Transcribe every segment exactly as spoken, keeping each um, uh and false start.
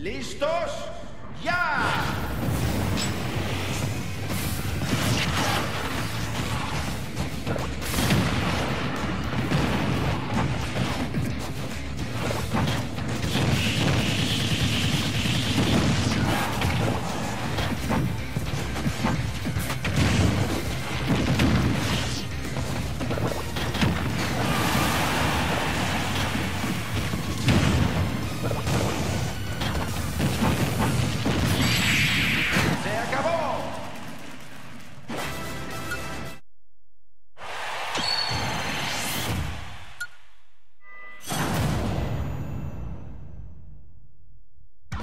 ¡Listos! ¡Ya!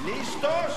¡Listos! ¡Ya! ¡Listos!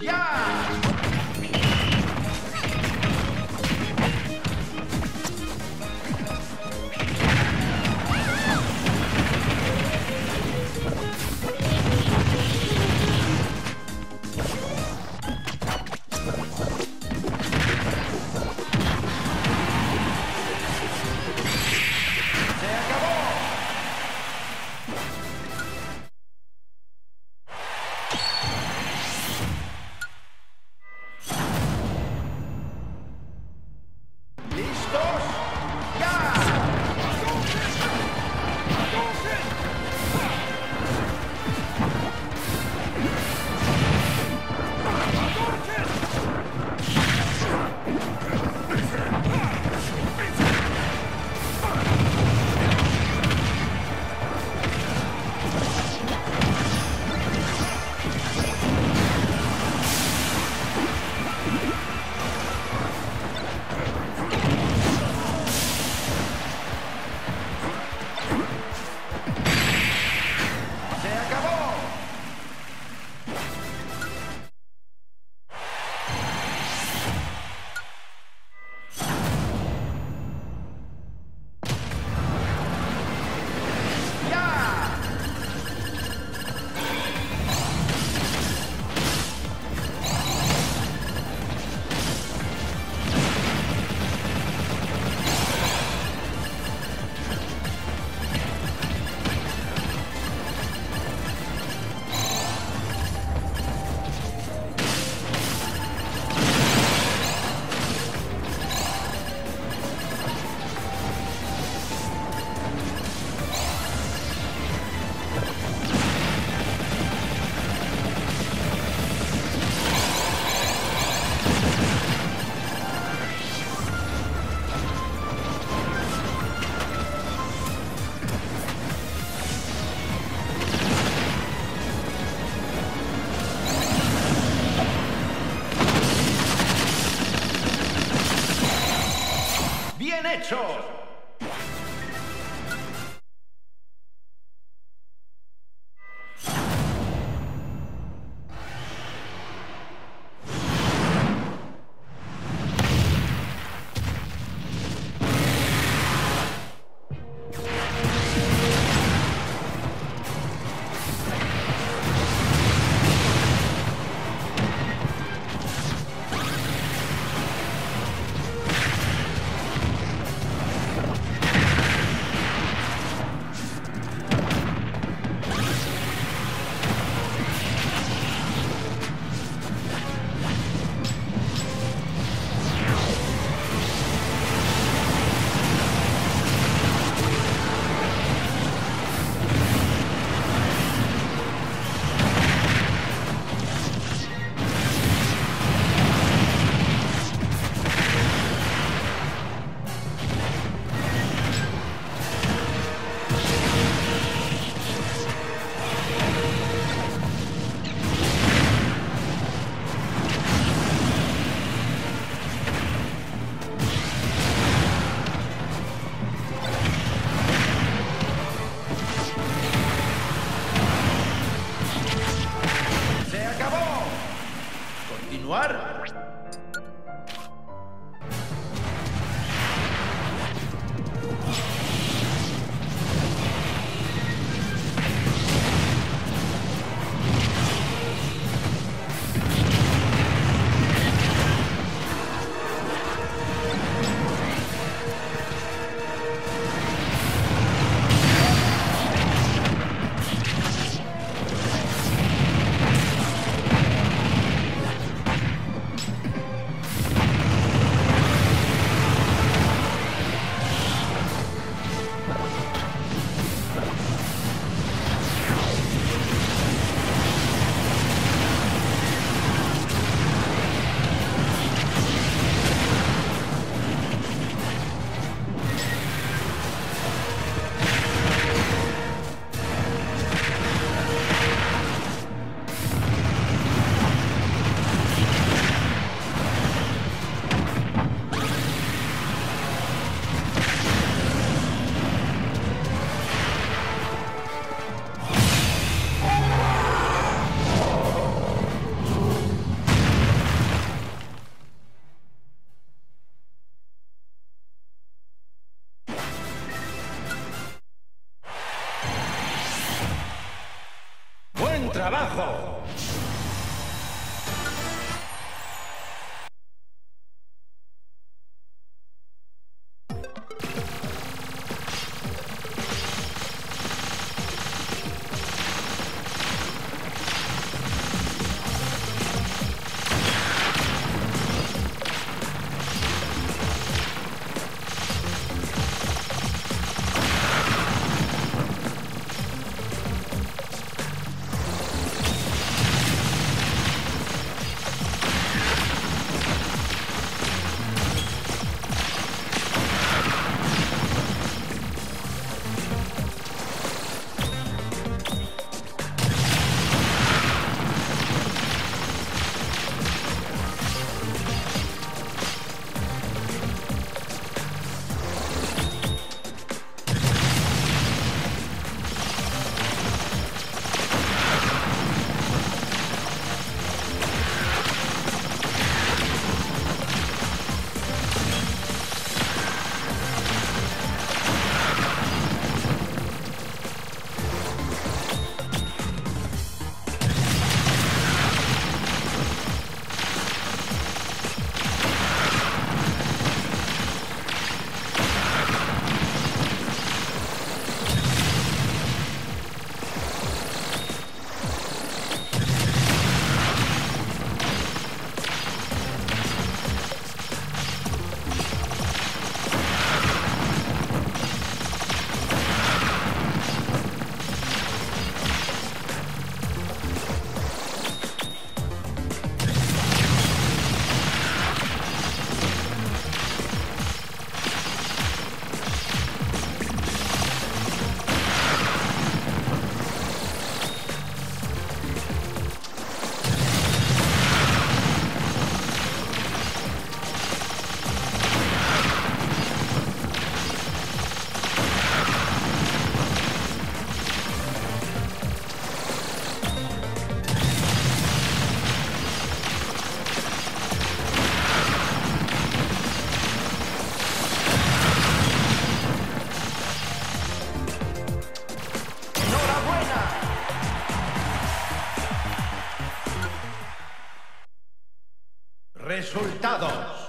¡Ya! ¡Hecho! continuar. ¡Trabajo! Resultados.